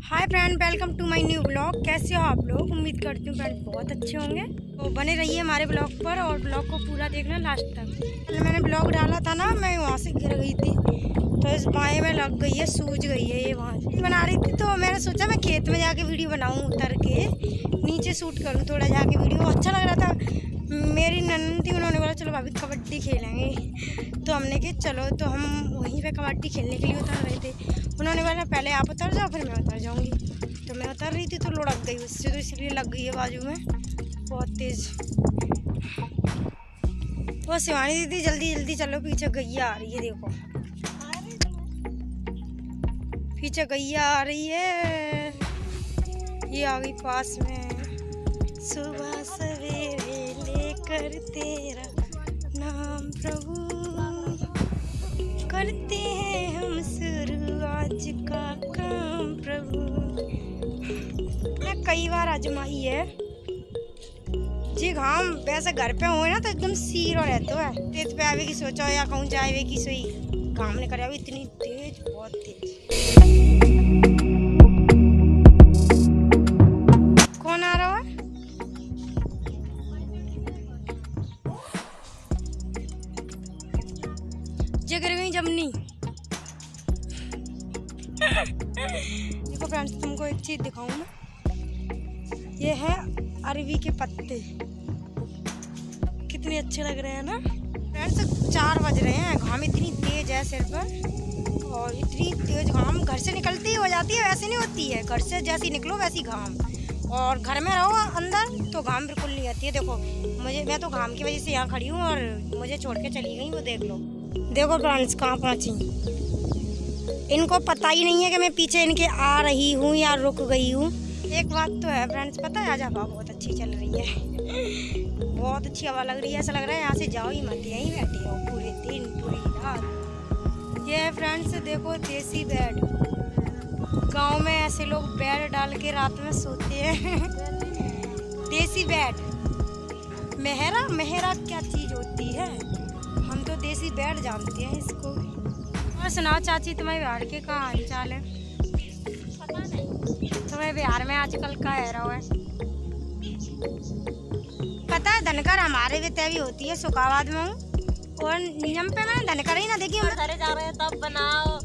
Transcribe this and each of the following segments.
Hi friend, welcome to my new blog. कैसे हो आप लोग? उम्मीद करती हूँ फ्रेंड बहुत अच्छे होंगे। तो बने रहिए हमारे ब्लॉग पर और ब्लॉग को पूरा देखना लास्ट तक। पहले मैंने ब्लॉग डाला था ना, मैं वहाँ से गिर गई थी तो इस बाएँ में लग गई है, सूज गई है ये। वहाँ से बना रही थी तो मैंने सोचा मैं खेत में जाके वीडियो बनाऊँ, उतर के नीचे शूट करूँ थोड़ा जाके वीडियो। अच्छा लग रहा था। मेरी ननद थी, उन्होंने बोला चलो भाभी कबड्डी खेलेंगे, तो हमने कहा चलो। तो हम वहीं पर कबड्डी खेलने के लिए उतर रहे थे। उन्होंने बोला पहले आप उतर जाओ फिर मैं उतर जाऊंगी। तो मैं उतर रही थी तो लुढ़क गई उससे, तो इसलिए लग गई है बाजू में बहुत तेज़। वो शिवानी दीदी जल्दी जल्दी चलो, पीछे गैया आ रही है। देखो पीछे गैया आ रही है। ये आ गई पास में। सुबह सवेरे लेकर तेरा नाम प्रभु, करते हैं हम शुरू आज का काम प्रभु। मैं कई बार आजमाई है जी। हम वैसे घर पे हुए ना तो एकदम सीरो रहते है। तेज पे आवे की सोचा या कहूँ जाए की सोई काम नहीं करे, इतनी तेज बहुत तेज। कौन आ रहा है? गिर गई जमनी। देखो फ्रेंड्स, तुमको एक चीज दिखाऊं मैं, ये है अरवी के पत्ते, कितने अच्छे लग रहे हैं ना फ्रेंड्स। 4 बज रहे हैं, घाम इतनी तेज है सिर पर, और इतनी तेज घाम घर से निकलती ही हो जाती है, वैसे नहीं होती है। घर से जैसी निकलो वैसी घाम, और घर में रहो अंदर तो घाम बिल्कुल नहीं आती है। देखो मुझे, मैं तो घाम की वजह से यहाँ खड़ी हूँ और मुझे छोड़ के चली गई वो, देख लो। देखो फ्रेंड्स कहाँ पहुँची। इनको पता ही नहीं है कि मैं पीछे इनके आ रही हूँ या रुक गई हूँ। एक बात तो है फ्रेंड्स, पता है आज हवा बहुत अच्छी चल रही है, बहुत अच्छी हवा लग रही है। ऐसा लग रहा है यहाँ से जाओ ही मत, यहीं बैठी हो पूरे दिन पूरी रात। ये फ्रेंड्स देखो देसी बेड। गांव में ऐसे लोग बेड डाल के रात में सोते हैं। देसी बेड। मेहरा मेहरा क्या चीज़ होती है? हम तो देसी बेड जानते हैं इसको। और सुनाओ चाची, तुम्हारे बिहार के कहाँ हाल चाल है? पता नहीं। तुम्हारे बिहार में आजकल क्या है रहो है? पता है धनकर हमारे भी तय होती है, सुखाबाद में हूँ और नियम पे मैं धनकर ही ना देखी। हम घर जा रहे हैं तब बनाओ।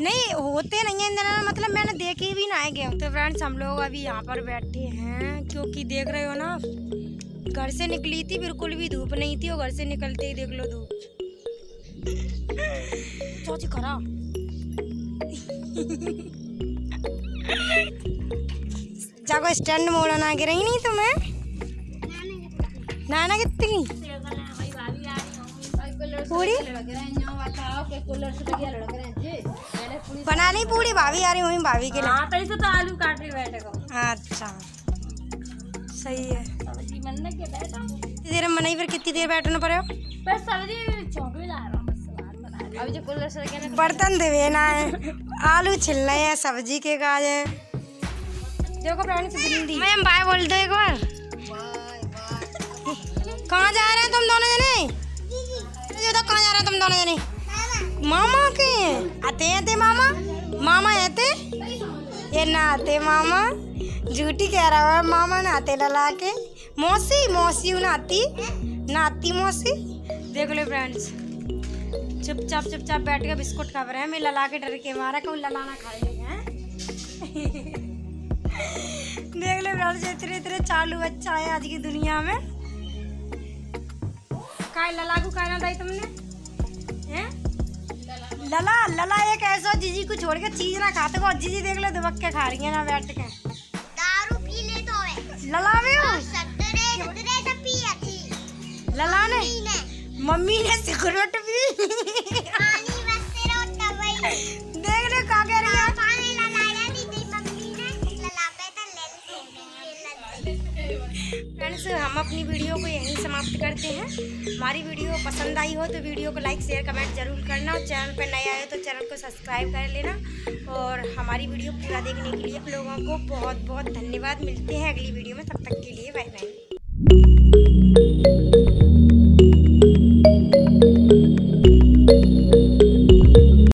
नहीं होते नहीं है इंदिरा, मतलब मैंने देखे भी ना है गेहूँ। तो फ्रेंड्स हम लोग अभी यहाँ पर बैठे हैं क्योंकि देख रहे हो ना, घर से निकली थी बिल्कुल भी धूप नहीं थी, और घर से निकलते ही देख लो धूप। चाची खरा जाको स्टैंड मोड़ा ना गिर नहीं तुम्हें नाना कितनी पूरी बना नहीं पूरी। भाभी आ रही हूँ भाभी के लिए तो आलू काट रही बैठे। अच्छा सही है। मनाई पर कितनी देर बैठना पड़े? बर्तन धोना है, आलू छिलना है, सब्जी के काज है। देखो फ्रेंड्स बिंदी मैम बाय बोल दो एक बार। कहाँ जा रहे हैं तुम दोनों जने? कहाँ जा रहे हैं तुम दोनों जने? मामा के आते हैं ते मामा, मामा आते ये ना आते मामा, झूठी कह रहा है। मामा नहाते लला के मौसी, मौसी नहाती नहाती मौसी। देख लो फ्रेंड्स चुपचाप चुपचाप बैठ के बिस्कुट खा रहे हैं। मैं लला के डर के मारा कहूँ लला ना खा लेंगे हैं। देख लो फ्रेंड्स इतने इतने चालू बच्चा है आज की दुनिया में। का लला को कहना था तुमने हैं? लला लला एक ऐसा जीजी को छोड़ के चीज ना खाते को। जीजी देख लो दुबक के खा रही है ना बैठ के। लला लला ने मम्मी ने सिगरेट पी। देख रहे क्या कह रही है? फ्रेंड्स हम अपनी वीडियो को यहीं समाप्त करते हैं। हमारी वीडियो पसंद आई हो तो वीडियो को लाइक शेयर कमेंट जरूर करना, और चैनल पर नए आए हो तो चैनल को सब्सक्राइब कर लेना। और हमारी वीडियो पूरा देखने के लिए आप लोगों को बहुत बहुत धन्यवाद। मिलते हैं अगली वीडियो में, तब तक के लिए बाय बाय।